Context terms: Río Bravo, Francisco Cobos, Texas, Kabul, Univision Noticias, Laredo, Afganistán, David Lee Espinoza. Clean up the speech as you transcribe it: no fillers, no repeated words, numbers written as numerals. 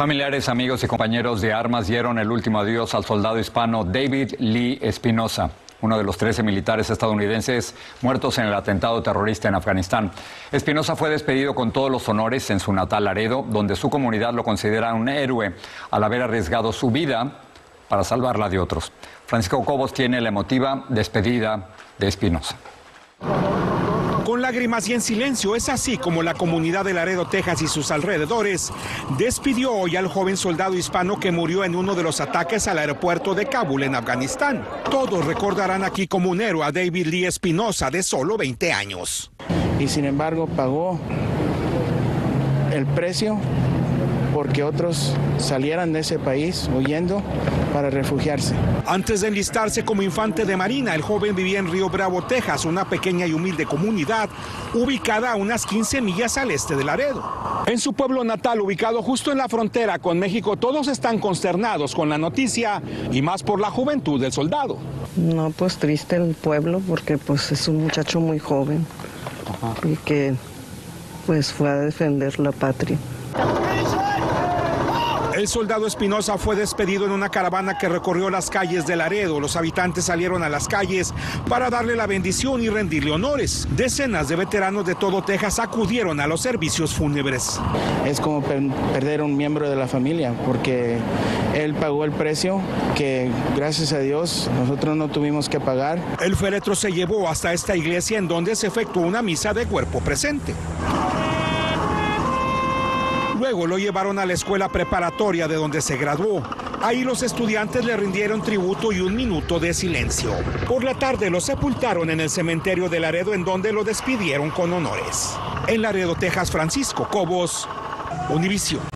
Familiares, amigos y compañeros de armas dieron el último adiós al soldado hispano David Lee Espinoza, uno de los 13 militares estadounidenses muertos en el atentado terrorista en Afganistán. Espinoza fue despedido con todos los honores en su natal Laredo, donde su comunidad lo considera un héroe al haber arriesgado su vida para salvarla de otros. Francisco Cobos tiene la emotiva despedida de Espinoza. Con lágrimas y en silencio, es así como la comunidad de Laredo, Texas y sus alrededores despidió hoy al joven soldado hispano que murió en uno de los ataques al aeropuerto de Kabul en Afganistán. Todos recordarán aquí como un héroe a David Lee Espinoza, de solo 20 años. Y sin embargo pagó el precio porque otros salieran de ese país huyendo para refugiarse. Antes de enlistarse como infante de marina, el joven vivía en Río Bravo, Texas, una pequeña y humilde comunidad ubicada a unas 15 millas al este de Laredo. En su pueblo natal, ubicado justo en la frontera con México, todos están consternados con la noticia y más por la juventud del soldado. No, pues triste el pueblo porque pues es un muchacho muy joven y que pues fue a defender la patria. El soldado Espinoza fue despedido en una caravana que recorrió las calles de Laredo. Los habitantes salieron a las calles para darle la bendición y rendirle honores. Decenas de veteranos de todo Texas acudieron a los servicios fúnebres. Es como perder un miembro de la familia, porque él pagó el precio que, gracias a Dios, nosotros no tuvimos que pagar. El féretro se llevó hasta esta iglesia en donde se efectuó una misa de cuerpo presente. Luego lo llevaron a la escuela preparatoria de donde se graduó. Ahí los estudiantes le rindieron tributo y un minuto de silencio. Por la tarde lo sepultaron en el cementerio de Laredo, en donde lo despidieron con honores. En Laredo, Texas, Francisco Cobos, Univisión.